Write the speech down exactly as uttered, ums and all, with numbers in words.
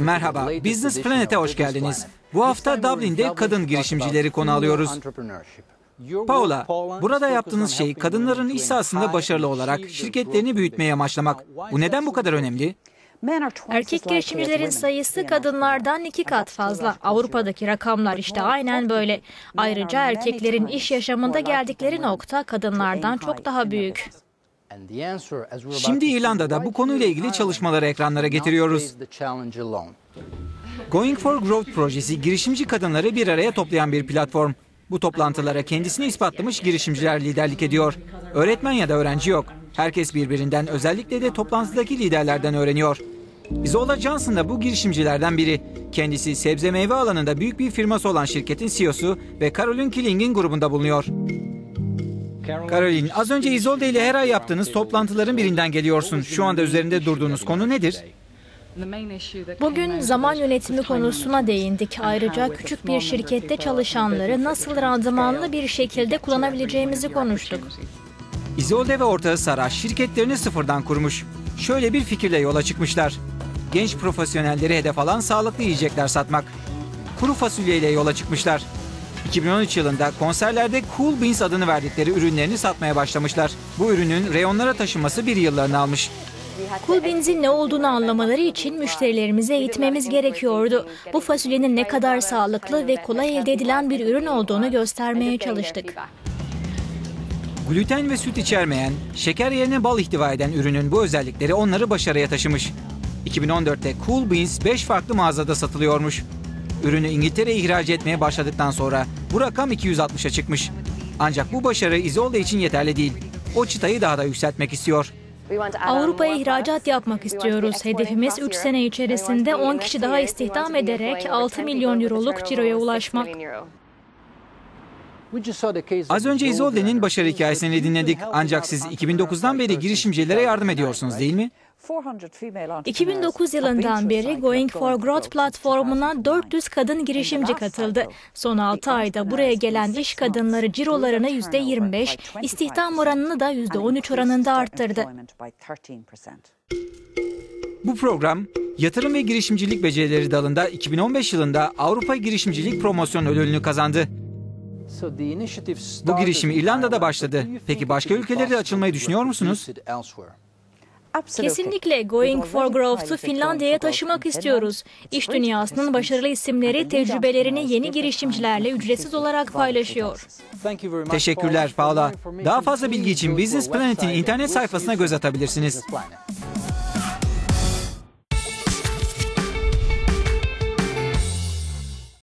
Merhaba, Business Planet'e hoş geldiniz. Bu hafta Dublin'de kadın girişimcileri konu alıyoruz. Paula, burada yaptığınız şey kadınların iş sahasında başarılı olarak şirketlerini büyütmeye amaçlamak. Bu neden bu kadar önemli? Erkek girişimcilerin sayısı kadınlardan iki kat fazla. Avrupa'daki rakamlar işte aynen böyle. Ayrıca erkeklerin iş yaşamında geldikleri nokta kadınlardan çok daha büyük. Şimdi İrlanda'da bu konuyla ilgili çalışmaları ekranlara getiriyoruz. Going for Growth projesi girişimci kadınları bir araya toplayan bir platform. Bu toplantılara kendisini ispatlamış girişimciler liderlik ediyor. Öğretmen ya da öğrenci yok. Herkes birbirinden, özellikle de toplantıdaki liderlerden öğreniyor. Olajosin da bu girişimcilerden biri. Kendisi sebze meyve alanında büyük bir firması olan şirketin C E O'su ve Carillion grubunda bulunuyor. Caroline, az önce Isolde ile her ay yaptığınız toplantıların birinden geliyorsun. Şu anda üzerinde durduğunuz konu nedir? Bugün zaman yönetimi konusuna değindik. Ayrıca küçük bir şirkette çalışanları nasıl randımanlı bir şekilde kullanabileceğimizi konuştuk. Isolde ve ortağı Sara şirketlerini sıfırdan kurmuş. Şöyle bir fikirle yola çıkmışlar. Genç profesyonelleri hedef alan sağlıklı yiyecekler satmak. Kuru fasulyeyle yola çıkmışlar. iki bin on üç yılında konserlerde Cool Beans adını verdikleri ürünlerini satmaya başlamışlar. Bu ürünün reyonlara taşınması bir yıllarını almış. Cool Beans'in ne olduğunu anlamaları için müşterilerimize eğitmemiz gerekiyordu. Bu fasulyenin ne kadar sağlıklı ve kolay elde edilen bir ürün olduğunu göstermeye çalıştık. Gluten ve süt içermeyen, şeker yerine bal ihtiva eden ürünün bu özellikleri onları başarıya taşımış. iki bin on dörtte Cool Beans beş farklı mağazada satılıyormuş. Ürünü İngiltere'ye ihraç etmeye başladıktan sonra bu rakam iki yüz altmışa çıkmış. Ancak bu başarı Isolde için yeterli değil. O çıtayı daha da yükseltmek istiyor. Avrupa'ya ihracat yapmak istiyoruz. Hedefimiz üç sene içerisinde on kişi daha istihdam ederek altı milyon euroluk ciroya ulaşmak. Az önce Isolde'nin başarı hikayesini dinledik. Ancak siz iki bin dokuzdan beri girişimcilere yardım ediyorsunuz, değil mi? iki bin dokuz yılından beri Going for Growth platformuna dört yüz kadın girişimci katıldı. Son altı ayda buraya gelen iş kadınları cirolarını yüzde yirmi beş, istihdam oranını da yüzde on üç oranında arttırdı. Bu program, yatırım ve girişimcilik becerileri dalında iki bin on beş yılında Avrupa Girişimcilik Promosyon Ödülünü kazandı. Bu girişim İrlanda'da başladı. Peki başka ülkelerde açılmayı düşünüyor musunuz? Kesinlikle Going for Growth'u Finlandiya'ya taşımak istiyoruz. İş dünyasının başarılı isimleri tecrübelerini yeni girişimcilerle ücretsiz olarak paylaşıyor. Teşekkürler Paula. Daha fazla bilgi için Business Planet'in internet sayfasına göz atabilirsiniz.